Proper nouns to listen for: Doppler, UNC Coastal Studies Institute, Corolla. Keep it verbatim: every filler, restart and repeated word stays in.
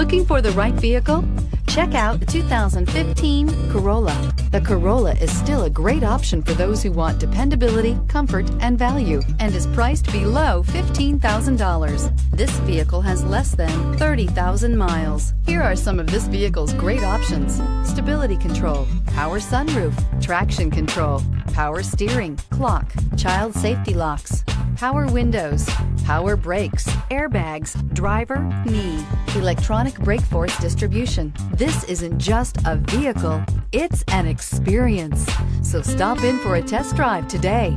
Looking for the right vehicle? Check out the two thousand fifteen Corolla. The Corolla is still a great option for those who want dependability, comfort, and value, and is priced below fifteen thousand dollars. This vehicle has less than thirty thousand miles. Here are some of this vehicle's great options: stability control, power sunroof, traction control, power steering, clock, child safety locks, power windows, power brakes, airbags, driver, knee, electronic brake force distribution. This isn't just a vehicle, it's an experience. So stop in for a test drive today.